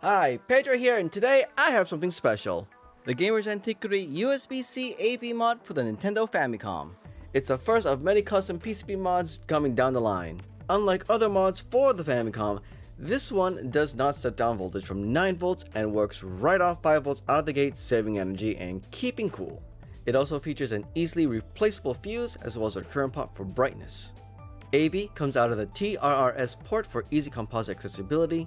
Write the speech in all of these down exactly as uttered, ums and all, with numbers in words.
Hi, Pedro here, and today I have something special. The Gamers Antiquity U S B C A V mod for the Nintendo Famicom. It's the first of many custom P C B mods coming down the line. Unlike other mods for the Famicom, this one does not step down voltage from nine volts and works right off five volts out of the gate, saving energy and keeping cool. It also features an easily replaceable fuse as well as a current pot for brightness. A V comes out of the T R R S port for easy composite accessibility,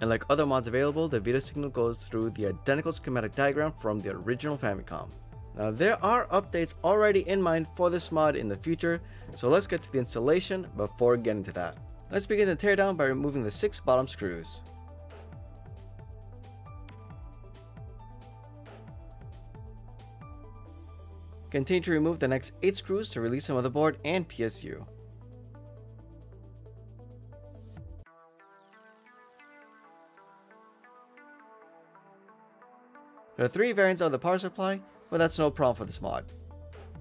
and like other mods available, the video signal goes through the identical schematic diagram from the original Famicom. Now there are updates already in mind for this mod in the future, so let's get to the installation before getting to that. Let's begin the teardown by removing the six bottom screws. Continue to remove the next eight screws to release the motherboard and P S U. There are three variants of the power supply, but that's no problem for this mod.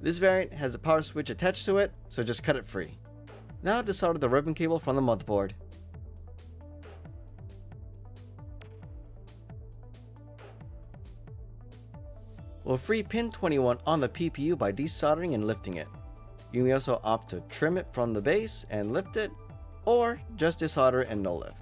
This variant has a power switch attached to it, so just cut it free. Now to solder the ribbon cable from the motherboard. We'll free pin twenty-one on the P P U by desoldering and lifting it. You may also opt to trim it from the base and lift it, or just desolder and no lift.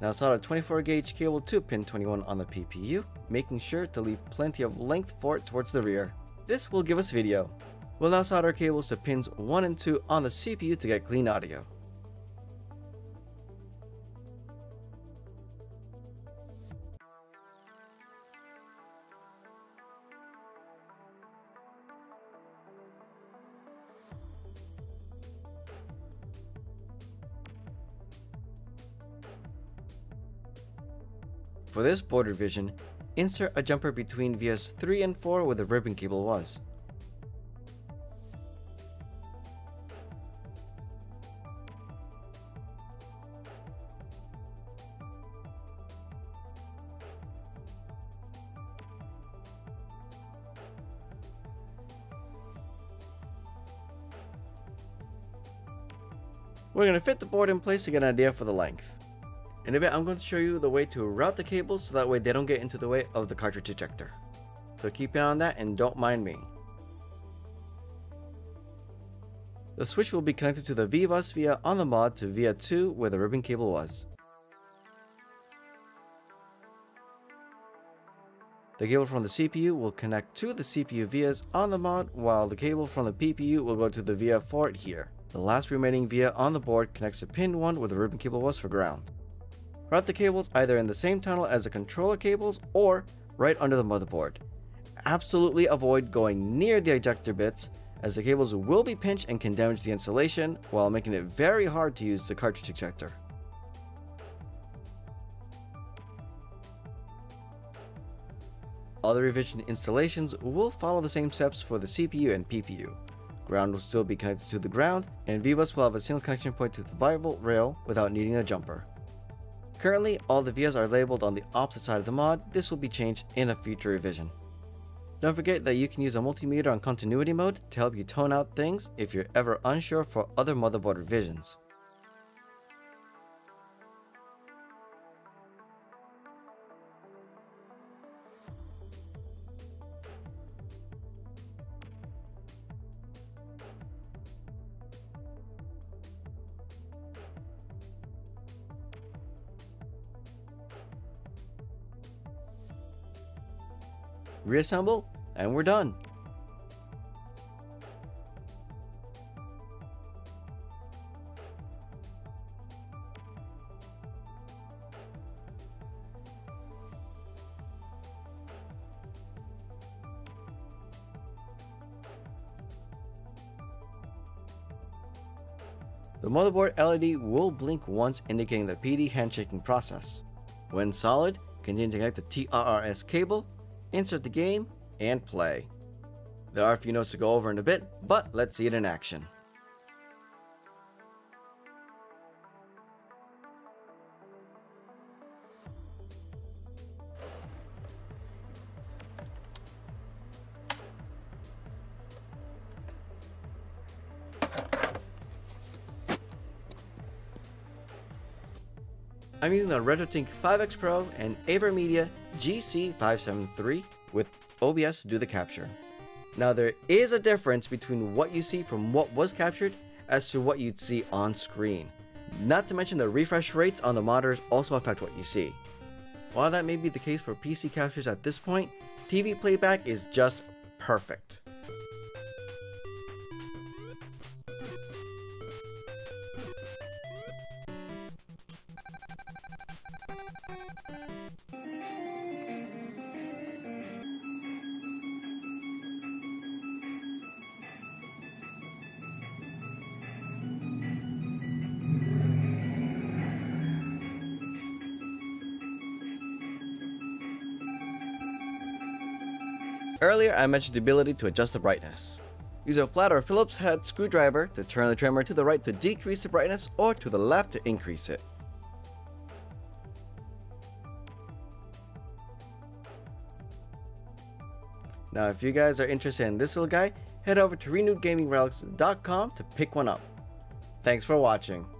Now solder twenty-four gauge cable to pin twenty-one on the P P U, making sure to leave plenty of length for it towards the rear. This will give us video. We'll now solder cables to pins one and two on the C P U to get clean audio. For this board revision, insert a jumper between V S three and four where the ribbon cable was. We're going to fit the board in place to get an idea for the length. In a bit, I'm going to show you the way to route the cables so that way they don't get into the way of the cartridge ejector. So keep an eye on that and don't mind me. The switch will be connected to the V bus via on the mod to via two where the ribbon cable was. The cable from the C P U will connect to the C P U vias on the mod, while the cable from the P P U will go to the via four here. The last remaining via on the board connects to pin one where the ribbon cable was for ground. Route the cables either in the same tunnel as the controller cables or right under the motherboard. Absolutely avoid going near the ejector bits, as the cables will be pinched and can damage the insulation while making it very hard to use the cartridge ejector. Other revision installations will follow the same steps for the C P U and P P U. Ground will still be connected to the ground, and V bus will have a single connection point to the five volt rail without needing a jumper. Currently, all the vias are labeled on the opposite side of the mod. This will be changed in a future revision. Don't forget that you can use a multimeter on continuity mode to help you tone out things if you're ever unsure for other motherboard revisions. Reassemble, and we're done. The motherboard L E D will blink once, indicating the P D handshaking process. When solid, continue to connect the T R R S cable, insert the game, and play. There are a few notes to go over in a bit, but let's see it in action. I'm using the RetroTink five X Pro and AVerMedia G C five seven three with O B S to do the capture. Now there is a difference between what you see from what was captured as to what you'd see on screen. Not to mention the refresh rates on the monitors also affect what you see. While that may be the case for P C captures at this point, T V playback is just perfect. Earlier, I mentioned the ability to adjust the brightness. Use a flat or Phillips head screwdriver to turn the trimmer to the right to decrease the brightness or to the left to increase it. Now, if you guys are interested in this little guy, head over to Renewed Gaming Relics dot com to pick one up. Thanks for watching.